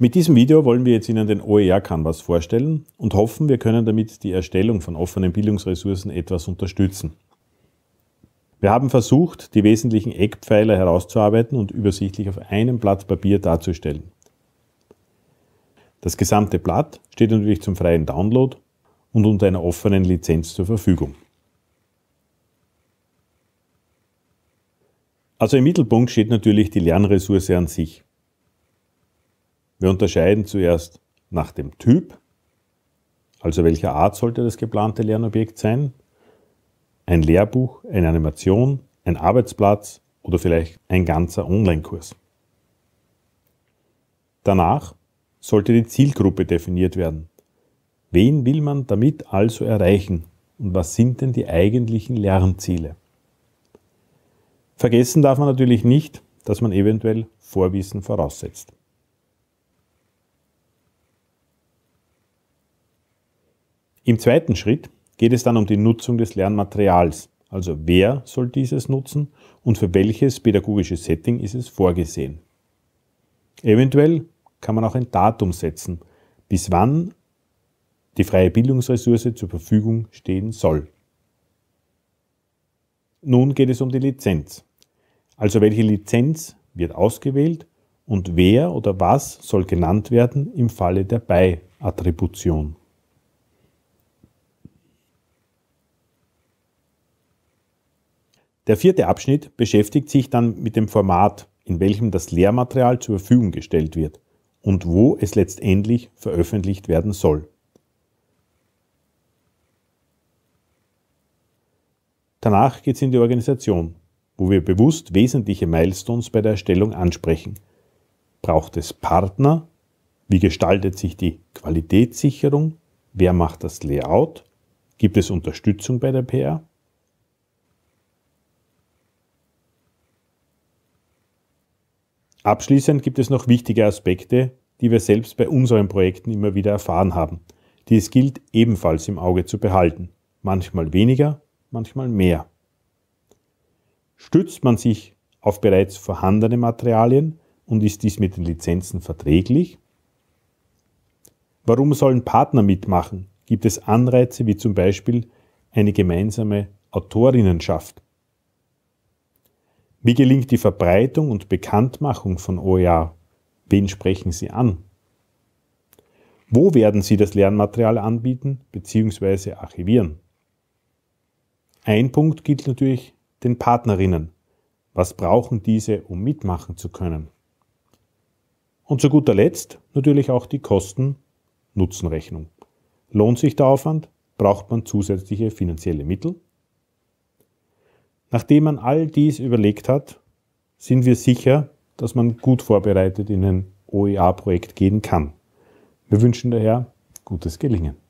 Mit diesem Video wollen wir jetzt Ihnen den OER Canvas vorstellen und hoffen, wir können damit die Erstellung von offenen Bildungsressourcen etwas unterstützen. Wir haben versucht, die wesentlichen Eckpfeiler herauszuarbeiten und übersichtlich auf einem Blatt Papier darzustellen. Das gesamte Blatt steht natürlich zum freien Download und unter einer offenen Lizenz zur Verfügung. Also im Mittelpunkt steht natürlich die Lernressource an sich. Wir unterscheiden zuerst nach dem Typ, also welcher Art sollte das geplante Lernobjekt sein. Ein Lehrbuch, eine Animation, ein Arbeitsplatz oder vielleicht ein ganzer Online-Kurs. Danach sollte die Zielgruppe definiert werden. Wen will man damit also erreichen und was sind denn die eigentlichen Lernziele? Vergessen darf man natürlich nicht, dass man eventuell Vorwissen voraussetzt. Im zweiten Schritt geht es dann um die Nutzung des Lernmaterials, also wer soll dieses nutzen und für welches pädagogische Setting ist es vorgesehen. Eventuell kann man auch ein Datum setzen, bis wann die freie Bildungsressource zur Verfügung stehen soll. Nun geht es um die Lizenz, also welche Lizenz wird ausgewählt und wer oder was soll genannt werden im Falle der Bei-Attribution. Der vierte Abschnitt beschäftigt sich dann mit dem Format, in welchem das Lehrmaterial zur Verfügung gestellt wird und wo es letztendlich veröffentlicht werden soll. Danach geht es in die Organisation, wo wir bewusst wesentliche Milestones bei der Erstellung ansprechen. Braucht es Partner? Wie gestaltet sich die Qualitätssicherung? Wer macht das Layout? Gibt es Unterstützung bei der PR? Abschließend gibt es noch wichtige Aspekte, die wir selbst bei unseren Projekten immer wieder erfahren haben, die es gilt ebenfalls im Auge zu behalten. Manchmal weniger, manchmal mehr. Stützt man sich auf bereits vorhandene Materialien und ist dies mit den Lizenzen verträglich? Warum sollen Partner mitmachen? Gibt es Anreize wie zum Beispiel eine gemeinsame Autorinnenschaft? Wie gelingt die Verbreitung und Bekanntmachung von OER? Wen sprechen Sie an? Wo werden Sie das Lernmaterial anbieten bzw. archivieren? Ein Punkt gilt natürlich den Partnerinnen. Was brauchen diese, um mitmachen zu können? Und zu guter Letzt natürlich auch die Kosten-Nutzen-Rechnung. Lohnt sich der Aufwand? Braucht man zusätzliche finanzielle Mittel? Nachdem man all dies überlegt hat, sind wir sicher, dass man gut vorbereitet in ein OER-Projekt gehen kann. Wir wünschen daher gutes Gelingen.